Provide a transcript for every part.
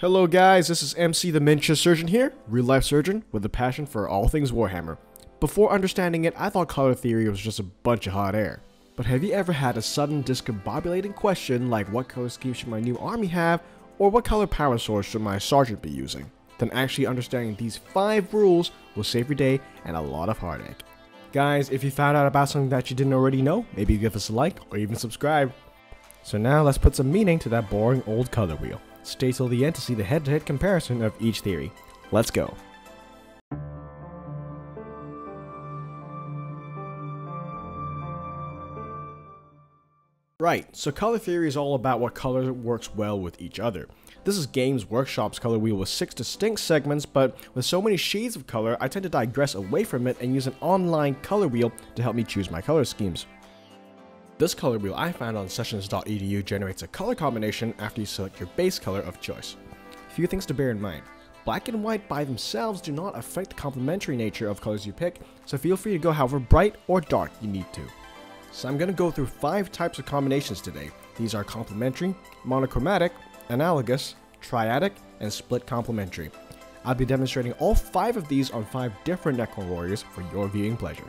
Hello guys, this is MC the Miniature Surgeon here, real-life surgeon with a passion for all things Warhammer. Before understanding it, I thought color theory was just a bunch of hot air. But have you ever had a sudden discombobulating question like what color scheme should my new army have, or what color power source should my sergeant be using? Then actually understanding these 5 rules will save your day and a lot of heartache. Guys, if you found out about something that you didn't already know, maybe give us a like or even subscribe. So now let's put some meaning to that boring old color wheel. Stay till the end to see the head-to-head comparison of each theory. Let's go! Right, so color theory is all about what color works well with each other. This is Games Workshop's color wheel with 6 distinct segments, but with so many shades of color, I tend to digress away from it and use an online color wheel to help me choose my color schemes. This color wheel I found on sessions.edu generates a color combination after you select your base color of choice. A few things to bear in mind. Black and white by themselves do not affect the complementary nature of colors you pick, so feel free to go however bright or dark you need to. So I'm going to go through 5 types of combinations today. These are complementary, monochromatic, analogous, triadic, and split complementary. I'll be demonstrating all 5 of these on 5 different Necron Warriors for your viewing pleasure.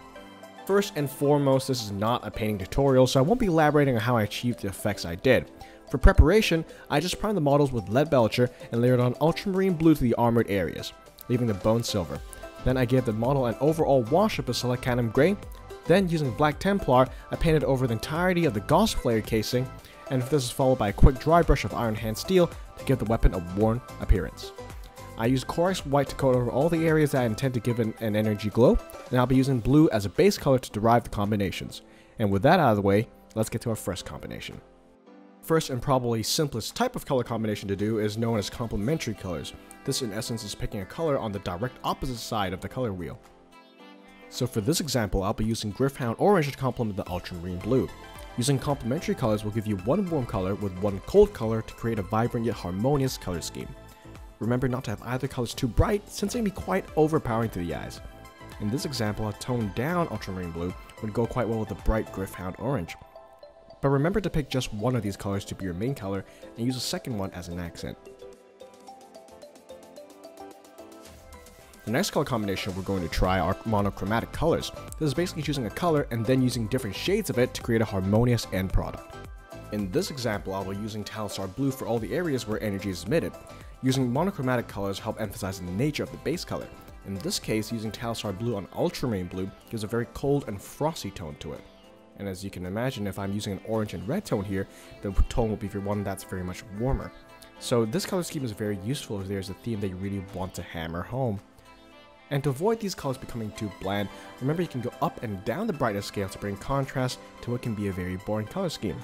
First and foremost, this is not a painting tutorial, so I won't be elaborating on how I achieved the effects I did. For preparation, I just primed the models with Lead Belcher and layered on Ultramarine Blue to the armored areas, leaving the bone silver. Then I gave the model an overall wash of Basillicanum Grey. Then, using Black Templar, I painted over the entirety of the Gauss Flare casing, and this is followed by a quick dry brush of Iron Hand Steel to give the weapon a worn appearance. I use Correx White to coat over all the areas that I intend to give an energy glow, and I'll be using blue as a base color to derive the combinations. And with that out of the way, let's get to our first combination. First and probably simplest type of color combination to do is known as complementary colors. This in essence is picking a color on the direct opposite side of the color wheel. So for this example, I'll be using Gryph-hound Orange to complement the Ultramarine Blue. Using complementary colors will give you one warm color with one cold color to create a vibrant yet harmonious color scheme. Remember not to have either colors too bright, since they can be quite overpowering to the eyes. In this example, a toned down Ultramarine Blue would go quite well with the bright Gryph-hound Orange. But remember to pick just one of these colors to be your main color and use the second one as an accent. The next color combination we're going to try are monochromatic colors. This is basically choosing a color and then using different shades of it to create a harmonious end product. In this example, I'll be using Talisar Blue for all the areas where energy is emitted. Using monochromatic colors help emphasize the nature of the base color. In this case, using Talisar Blue on Ultramarine Blue gives a very cold and frosty tone to it. And as you can imagine, if I'm using an orange and red tone here, the tone will be for one that's very much warmer. So this color scheme is very useful if there's a theme that you really want to hammer home. And to avoid these colors becoming too bland, remember you can go up and down the brightness scale to bring contrast to what can be a very boring color scheme.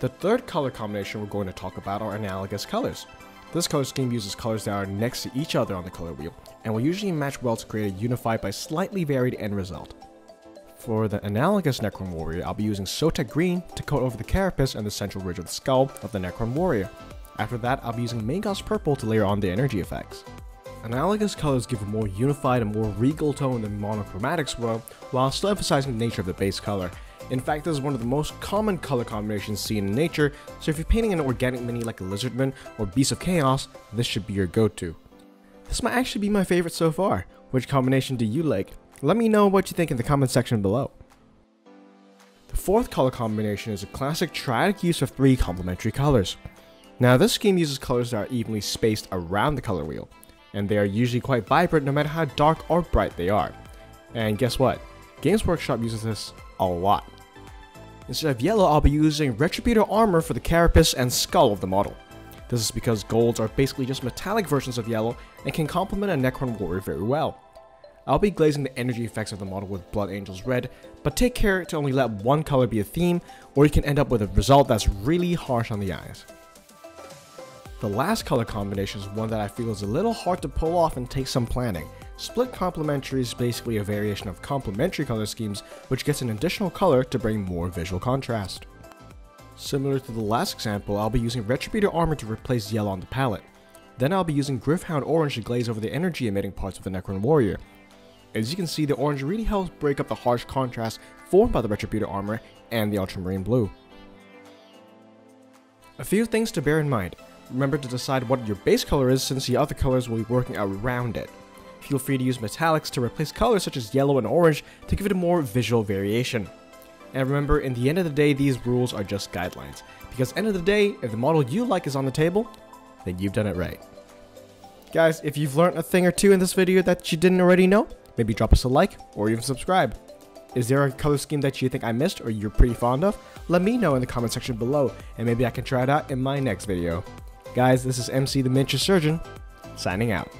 The third color combination we're going to talk about are analogous colors. This color scheme uses colors that are next to each other on the color wheel, and will usually match well to create a unified but slightly varied end result. For the analogous Necron Warrior, I'll be using Sotek Green to coat over the carapace and the central ridge of the skull of the Necron Warrior. After that, I'll be using Magos Purple to layer on the energy effects. Analogous colors give a more unified and more regal tone than monochromatics will, while still emphasizing the nature of the base color. In fact, this is one of the most common color combinations seen in nature, so if you're painting an organic mini like a Lizardman or Beast of Chaos, this should be your go-to. This might actually be my favorite so far. Which combination do you like? Let me know what you think in the comment section below. The fourth color combination is a classic triadic use of 3 complementary colors. Now this scheme uses colors that are evenly spaced around the color wheel, and they are usually quite vibrant no matter how dark or bright they are. And guess what? Games Workshop uses this a lot. Instead of yellow, I'll be using Retributor Armor for the carapace and skull of the model. This is because golds are basically just metallic versions of yellow and can complement a Necron Warrior very well. I'll be glazing the energy effects of the model with Blood Angels Red, but take care to only let one color be a theme, or you can end up with a result that's really harsh on the eyes. The last color combination is one that I feel is a little hard to pull off and takes some planning. Split complementary is basically a variation of complementary color schemes, which gets an additional color to bring more visual contrast. Similar to the last example, I'll be using Retributor Armor to replace yellow on the palette. Then I'll be using Gryph-hound Orange to glaze over the energy emitting parts of the Necron Warrior. As you can see, the orange really helps break up the harsh contrast formed by the Retributor Armor and the Ultramarine Blue. A few things to bear in mind. Remember to decide what your base color is, since the other colors will be working around it. Feel free to use metallics to replace colors such as yellow and orange to give it a more visual variation. And remember, in the end of the day, these rules are just guidelines. Because end of the day, if the model you like is on the table, then you've done it right. Guys, if you've learned a thing or two in this video that you didn't already know, maybe drop us a like or even subscribe. Is there a color scheme that you think I missed or you're pretty fond of? Let me know in the comment section below, and maybe I can try it out in my next video. Guys, this is MC the Miniature Surgeon, signing out.